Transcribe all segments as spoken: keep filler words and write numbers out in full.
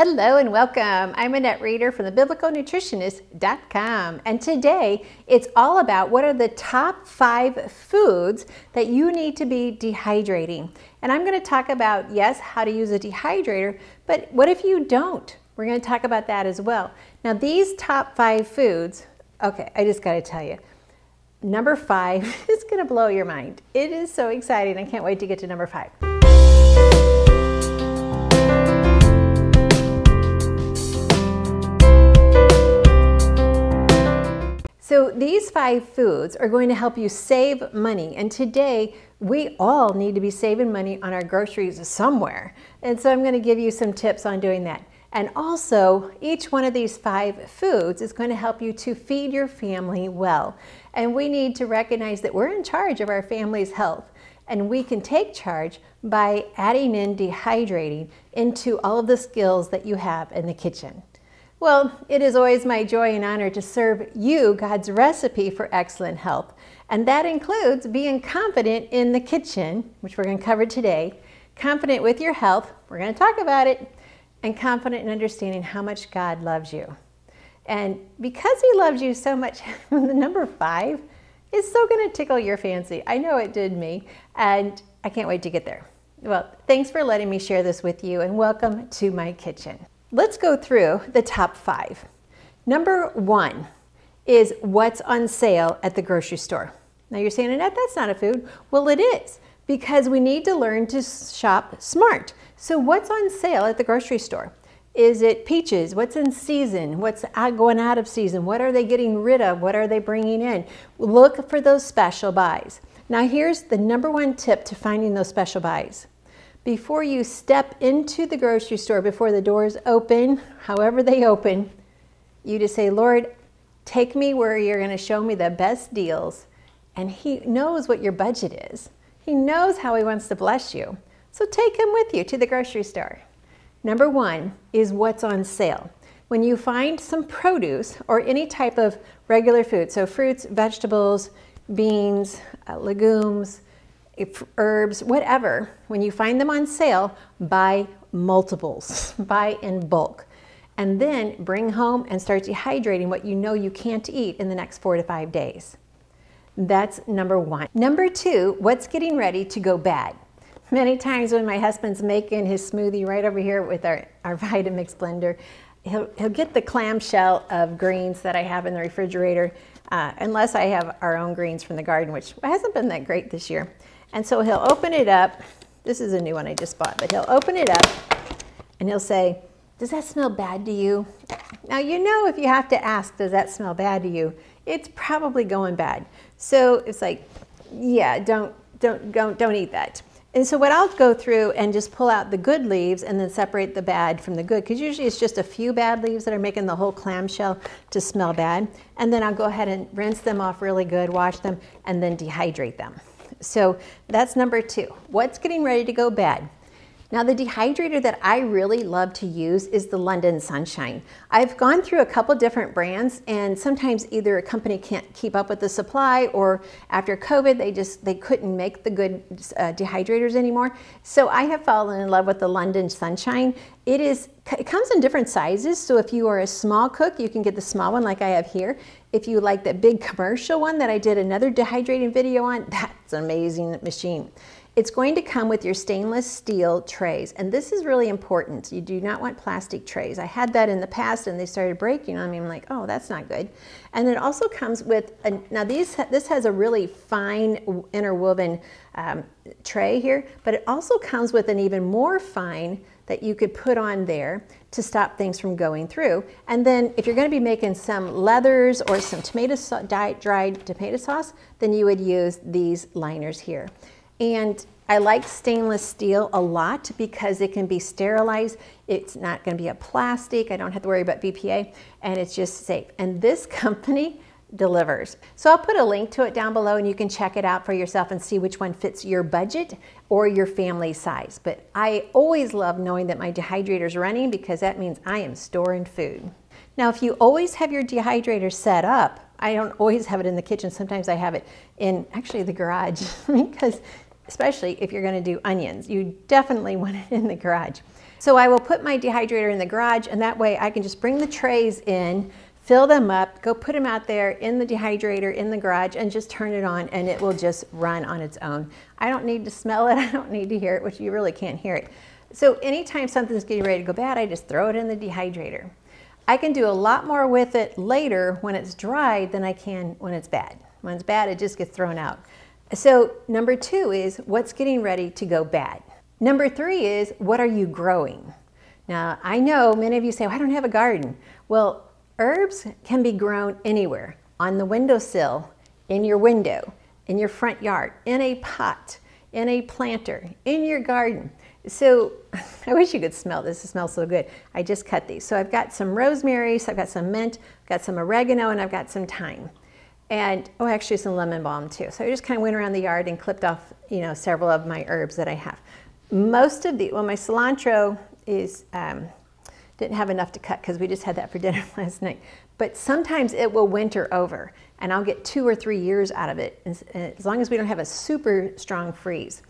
Hello and welcome. I'm Annette Reeder from the biblical nutritionist dot com, and today it's all about what are the top five foods that you need to be dehydrating. And I'm going to talk about, yes, how to use a dehydrator, but what if you don't? We're going to talk about that as well. Now these top five foods, okay, I just got to tell you, number five is going to blow your mind. It is so exciting. I can't wait to get to number five. So these five foods are going to help you save money, and today we all need to be saving money on our groceries somewhere. And so I'm going to give you some tips on doing that. And also, each one of these five foods is going to help you to feed your family well. And we need to recognize that we're in charge of our family's health, and we can take charge by adding in dehydrating into all of the skills that you have in the kitchen. Well, it is always my joy and honor to serve you God's recipe for excellent health. And that includes being confident in the kitchen, which we're going to cover today, confident with your health, we're going to talk about it, and confident in understanding how much God loves you. And because He loves you so much, the number five is so going to tickle your fancy. I know it did me, and I can't wait to get there. Well, thanks for letting me share this with you, and welcome to my kitchen. Let's go through the top five. Number one is what's on sale at the grocery store. Now you're saying, Annette, that's not a food. Well, it is, because we need to learn to shop smart. So what's on sale at the grocery store? Is it peaches? What's in season? What's going out of season? What are they getting rid of? What are they bringing in? Look for those special buys. Now here's the number one tip to finding those special buys. Before you step into the grocery store, before the doors open, however they open, you just say, Lord, take me where you're going to show me the best deals. And He knows what your budget is. He knows how He wants to bless you. So take Him with you to the grocery store. Number one is what's on sale. When you find some produce or any type of regular food, so fruits, vegetables, beans, uh, legumes, herbs, whatever, when you find them on sale, buy multiples, buy in bulk, and then bring home and start dehydrating what you know you can't eat in the next four to five days. That's number one. Number two, what's getting ready to go bad? Many times when my husband's making his smoothie right over here with our, our Vitamix blender, he'll, he'll get the clamshell of greens that I have in the refrigerator, uh, unless I have our own greens from the garden, which hasn't been that great this year. And so he'll open it up. This is a new one I just bought, but he'll open it up and he'll say, does that smell bad to you? Now, you know, if you have to ask, does that smell bad to you? It's probably going bad. So it's like, yeah, don't, don't, don't, don't eat that. And so what I'll go through and just pull out the good leaves and then separate the bad from the good, because usually it's just a few bad leaves that are making the whole clamshell to smell bad. And then I'll go ahead and rinse them off really good, wash them, and then dehydrate them. So that's number two. What's getting ready to go bad? Now the dehydrator that I really love to use is the London Sunshine. I've gone through a couple different brands, and sometimes either a company can't keep up with the supply, or after COVID they just they couldn't make the good uh, dehydrators anymore. So I have fallen in love with the London Sunshine. It is it comes in different sizes, so if you are a small cook, you can get the small one like I have here. If you like that big commercial one that I did another dehydrating video on, that's an amazing machine. It's going to come with your stainless steel trays, and this is really important. You do not want plastic trays. I had that in the past and they started breaking on me. I'm like, oh, that's not good. And it also comes with, a, now these, this has a really fine interwoven um, tray here, but it also comes with an even more fine that you could put on there to stop things from going through. And then if you're going to be making some leathers or some tomato so- dried tomato sauce, then you would use these liners here. And I like stainless steel a lot because it can be sterilized. It's not going to be a plastic. I don't have to worry about B P A, and it's just safe. And this company delivers. So I'll put a link to it down below, and you can check it out for yourself and see which one fits your budget or your family size. But I always love knowing that my dehydrator is running, because that means I am storing food. Now, if you always have your dehydrator set up, I don't always have it in the kitchen. Sometimes I have it in actually the garage because especially if you're going to do onions, you definitely want it in the garage. So I will put my dehydrator in the garage, and that way I can just bring the trays in, fill them up, go put them out there in the dehydrator in the garage, and just turn it on, and it will just run on its own. I don't need to smell it, I don't need to hear it, which you really can't hear it. So anytime something's getting ready to go bad, I just throw it in the dehydrator. I can do a lot more with it later when it's dried than I can when it's bad. When it's bad, it just gets thrown out. So number two is, what's getting ready to go bad? Number three is, what are you growing? Now, I know many of you say, well, I don't have a garden. Well, herbs can be grown anywhere, on the windowsill, in your window, in your front yard, in a pot, in a planter, in your garden. So I wish you could smell this, it smells so good. I just cut these. So I've got some rosemary, so I've got some mint, I've got some oregano, and I've got some thyme. And, oh, actually some lemon balm too. So I just kind of went around the yard and clipped off, you know, several of my herbs that I have. Most of the, well, my cilantro is, um, didn't have enough to cut because we just had that for dinner last night. But sometimes it will winter over and I'll get two or three years out of it, as long as we don't have a super strong freeze.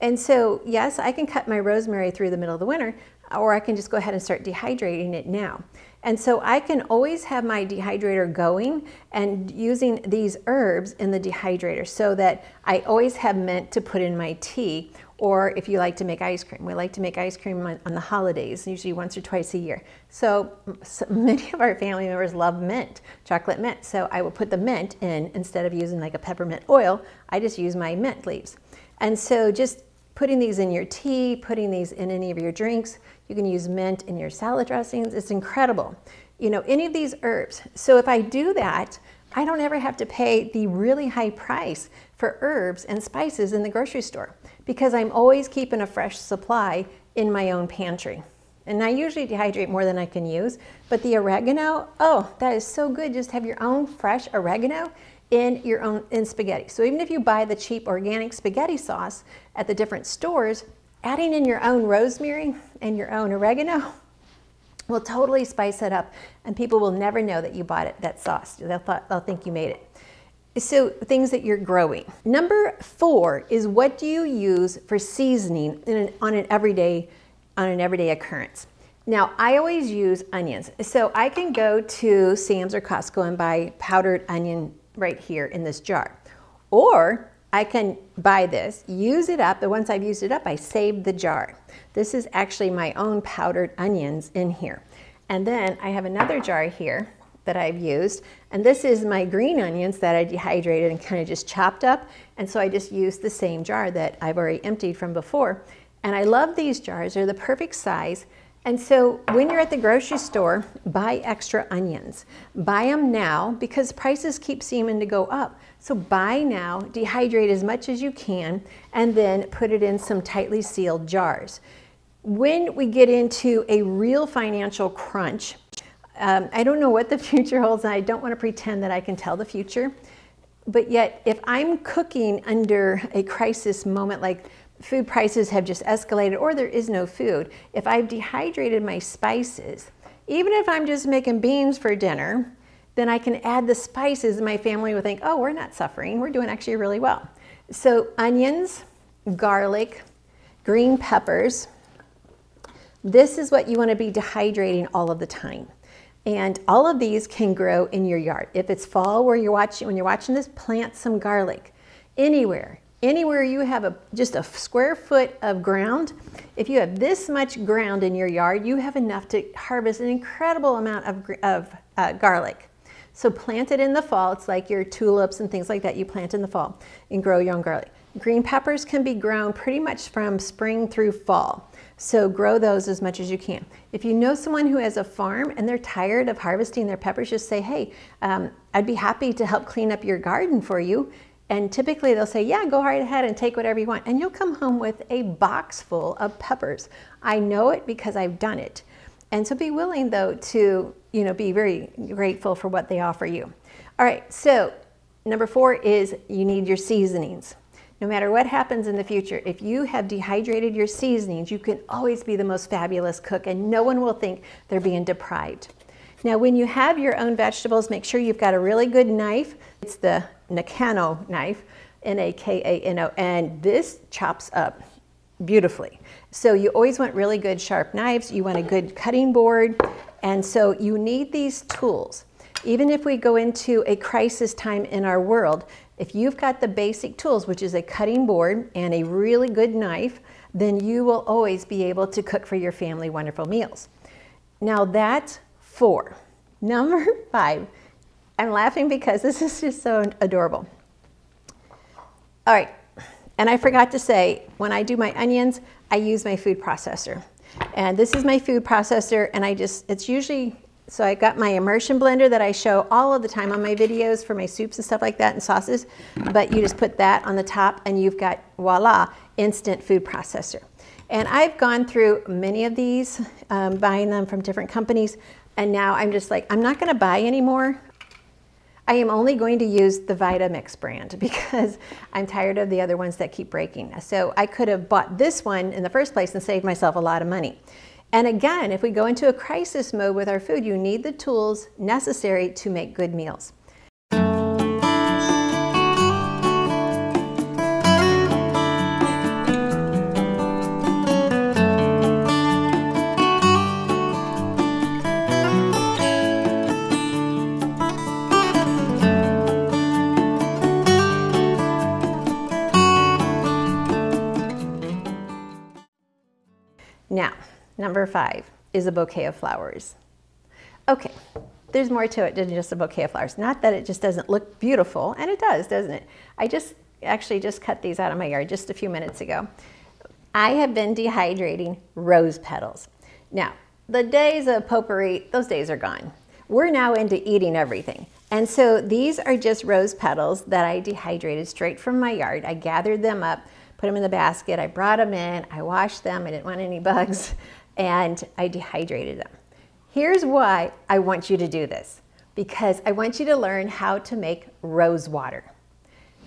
And so, yes, I can cut my rosemary through the middle of the winter, or I can just go ahead and start dehydrating it now. And so I can always have my dehydrator going and using these herbs in the dehydrator, so that I always have mint to put in my tea, or if you like to make ice cream. We like to make ice cream on, on the holidays, usually once or twice a year. So, so many of our family members love mint, chocolate mint. So I will put the mint in instead of using like a peppermint oil. I just use my mint leaves. And so just putting these in your tea, putting these in any of your drinks. You can use mint in your salad dressings. It's incredible. You know, any of these herbs. So if I do that, I don't ever have to pay the really high price for herbs and spices in the grocery store, because I'm always keeping a fresh supply in my own pantry. And I usually dehydrate more than I can use, but the oregano, oh, that is so good. Just have your own fresh oregano in your own in spaghetti. So even if you buy the cheap organic spaghetti sauce at the different stores, adding in your own rosemary and your own oregano will totally spice it up, and people will never know that you bought it, that sauce. They'll, th they'll think you made it. So things that you're growing. Number four is, what do you use for seasoning in an, on an everyday on an everyday occurrence? Now, I always use onions. So I can go to Sam's or Costco and buy powdered onion right here in this jar. Or I can buy this, use it up, and once I've used it up, I save the jar. This is actually my own powdered onions in here. And then I have another jar here that I've used, and this is my green onions that I dehydrated and kind of just chopped up, and so I just used the same jar that I've already emptied from before. And I love these jars, they're the perfect size. And so when you're at the grocery store, buy extra onions. Buy them now, because prices keep seeming to go up. So buy now, dehydrate as much as you can, and then put it in some tightly sealed jars. When we get into a real financial crunch, um, I don't know what the future holds, and I don't want to pretend that I can tell the future. But yet, if I'm cooking under a crisis moment, like food prices have just escalated or there is no food, if I've dehydrated my spices, even if I'm just making beans for dinner, then I can add the spices and my family will think, oh, we're not suffering, we're doing actually really well. So onions, garlic, green peppers, this is what you want to be dehydrating all of the time. And all of these can grow in your yard. If it's fall where you're watching, when you're watching this, plant some garlic anywhere. Anywhere you have a, just a square foot of ground, if you have this much ground in your yard, you have enough to harvest an incredible amount of, of uh, garlic. So plant it in the fall. It's like your tulips and things like that you plant in the fall, and grow your own garlic. Green peppers can be grown pretty much from spring through fall. So grow those as much as you can. If you know someone who has a farm and they're tired of harvesting their peppers, just say, hey, um, I'd be happy to help clean up your garden for you. And typically they'll say, yeah, go right ahead and take whatever you want. And you'll come home with a box full of peppers. I know it because I've done it. And so be willing, though, to, you know, be very grateful for what they offer you. All right, so number four is, you need your seasonings. No matter what happens in the future, if you have dehydrated your seasonings, you can always be the most fabulous cook, and no one will think they're being deprived. Now, when you have your own vegetables, make sure you've got a really good knife. It's the Nakano knife, N A K A N O, and this chops up beautifully. So you always want really good sharp knives, you want a good cutting board, and so you need these tools. Even if we go into a crisis time in our world, if you've got the basic tools, which is a cutting board and a really good knife, then you will always be able to cook for your family wonderful meals. Now that's four. Number five, I'm laughing because this is just so adorable. All right, and I forgot to say, when I do my onions, I use my food processor. And this is my food processor, and I just, it's usually, so I got my immersion blender that I show all of the time on my videos for my soups and stuff like that and sauces, but you just put that on the top and you've got, voila, instant food processor. And I've gone through many of these, um, buying them from different companies, and now I'm just like, I'm not gonna buy anymore. I am only going to use the Vitamix brand because I'm tired of the other ones that keep breaking. So I could have bought this one in the first place and saved myself a lot of money. And again, if we go into a crisis mode with our food, you need the tools necessary to make good meals. Now, number five is a bouquet of flowers. Okay, there's more to it than just a bouquet of flowers. Not that it just doesn't look beautiful, and it does, doesn't it? I just actually just cut these out of my yard just a few minutes ago. I have been dehydrating rose petals. Now, the days of potpourri, those days are gone. We're now into eating everything. And so these are just rose petals that I dehydrated straight from my yard. I gathered them up, put them in the basket, I brought them in, I washed them, I didn't want any bugs, and I dehydrated them. Here's why I want you to do this, because I want you to learn how to make rose water.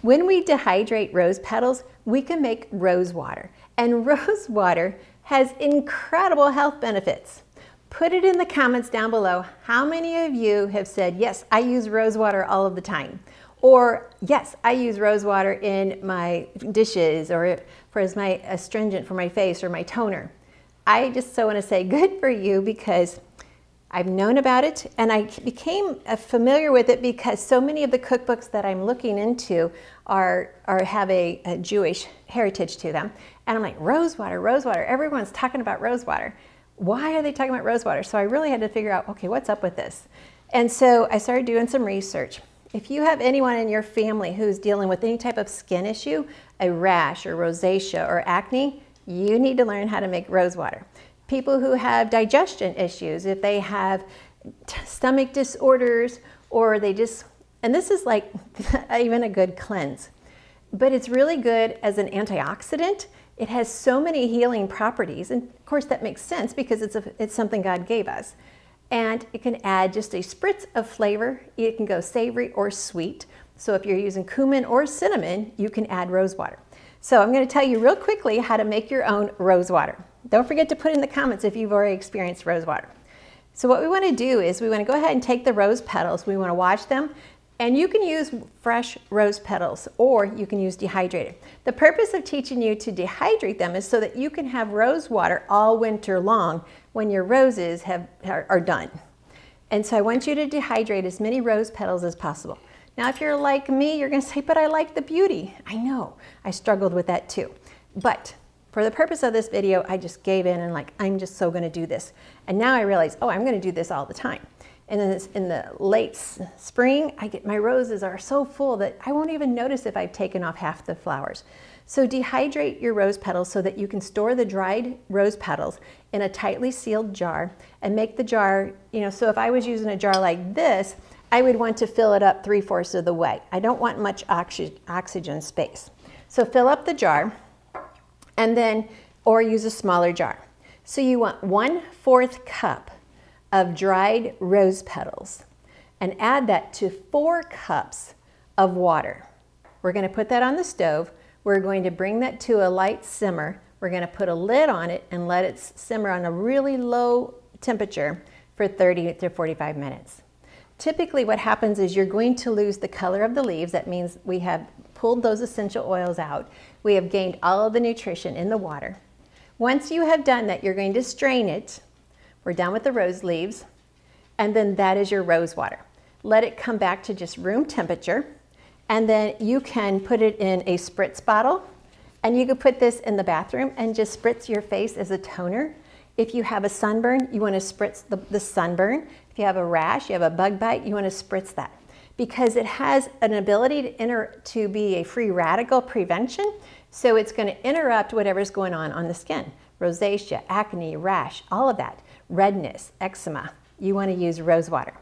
When we dehydrate rose petals, we can make rose water, and rose water has incredible health benefits. Put it in the comments down below, how many of you have said, yes, I use rose water all of the time. Or, yes, I use rose water in my dishes or for as my astringent for my face or my toner. I just so want to say good for you because I've known about it and I became familiar with it because so many of the cookbooks that I'm looking into are, are have a, a Jewish heritage to them. And I'm like, rose water, rose water. Everyone's talking about rose water. Why are they talking about rose water? So I really had to figure out, okay, what's up with this? And so I started doing some research. If you have anyone in your family who's dealing with any type of skin issue, a rash or rosacea or acne, you need to learn how to make rose water. People who have digestion issues, if they have stomach disorders or they just, and this is like even a good cleanse, but it's really good as an antioxidant. It has so many healing properties. And of course that makes sense because it's, a, it's something God gave us. And it can add just a spritz of flavor. It can go savory or sweet. So if you're using cumin or cinnamon, you can add rose water. So I'm going to tell you real quickly how to make your own rose water. Don't forget to put in the comments if you've already experienced rose water. So what we want to do is we want to go ahead and take the rose petals. We want to wash them. And you can use fresh rose petals or you can use dehydrated. The purpose of teaching you to dehydrate them is so that you can have rose water all winter long when your roses have, are, are done. And so I want you to dehydrate as many rose petals as possible. Now if you're like me, you're going to say, but I like the beauty. I know, I struggled with that too. But for the purpose of this video, I just gave in and like, I'm just so going to do this. And now I realize, oh, I'm going to do this all the time. And then it's in the late spring, I get my roses are so full that I won't even notice if I've taken off half the flowers. So dehydrate your rose petals so that you can store the dried rose petals in a tightly sealed jar and make the jar, you know, so if I was using a jar like this, I would want to fill it up three-fourths of the way. I don't want much oxy- oxygen space. So fill up the jar and then, or use a smaller jar. So you want one-fourth cup of dried rose petals and add that to four cups of water. We're going to put that on the stove. We're going to bring that to a light simmer. We're going to put a lid on it and let it simmer on a really low temperature for thirty to forty-five minutes. Typically what happens is you're going to lose the color of the leaves. That means we have pulled those essential oils out. We have gained all of the nutrition in the water. Once you have done that, you're going to strain it. We're done with the rose leaves. And then that is your rose water. Let it come back to just room temperature. And then you can put it in a spritz bottle. And you can put this in the bathroom and just spritz your face as a toner. If you have a sunburn, you want to spritz the, the sunburn. If you have a rash, you have a bug bite, you want to spritz that. Because it has an ability to, inter to be a free radical prevention, so it's going to interrupt whatever's going on on the skin. Rosacea, acne, rash, all of that. Redness, eczema. You want to use rose water.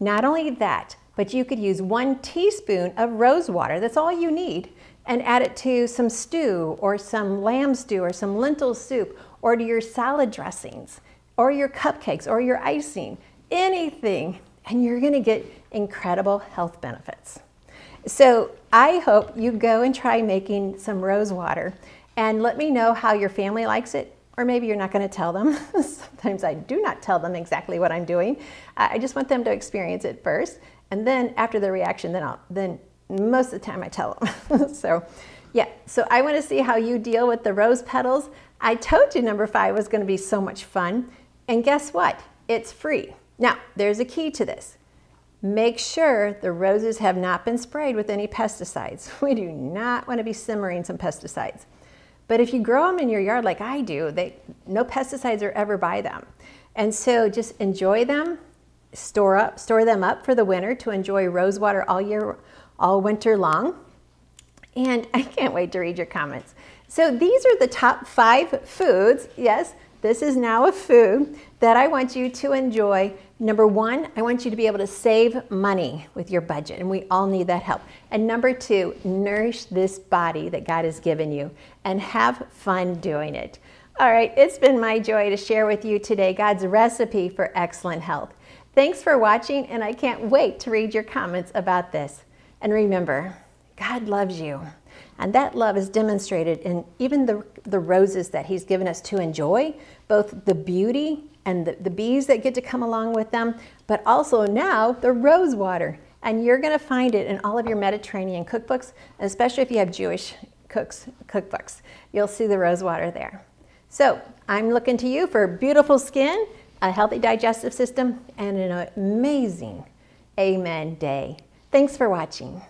Not only that, but you could use one teaspoon of rose water, that's all you need, and add it to some stew or some lamb stew or some lentil soup or to your salad dressings or your cupcakes or your icing, anything, and you're going to get incredible health benefits. So I hope you go and try making some rose water and let me know how your family likes it. Or maybe you're not going to tell them. Sometimes I do not tell them exactly what I'm doing. I just want them to experience it first. And then after the reaction, then I'll, then most of the time I tell them. So yeah, so I want to see how you deal with the rose petals. I told you number five was going to be so much fun. And guess what? It's free. Now, there's a key to this. Make sure the roses have not been sprayed with any pesticides. We do not want to be simmering some pesticides. But if you grow them in your yard like I do, they, no pesticides are ever by them. And so just enjoy them, store up, store them up for the winter to enjoy rose water all year, all winter long. And I can't wait to read your comments. So these are the top five foods. Yes, this is now a food that I want you to enjoy. Number one, I want you to be able to save money with your budget, and we all need that help. And number two, nourish this body that God has given you and have fun doing it. All right, it's been my joy to share with you today God's recipe for excellent health. Thanks for watching, and I can't wait to read your comments about this. And remember, God loves you, and that love is demonstrated in even the, the roses that He's given us to enjoy, both the beauty and the, the bees that get to come along with them, but also now the rose water. And you're gonna find it in all of your Mediterranean cookbooks, especially if you have Jewish cooks cookbooks. You'll see the rose water there. So I'm looking to you for beautiful skin, a healthy digestive system, and an amazing Amen Day. Thanks for watching.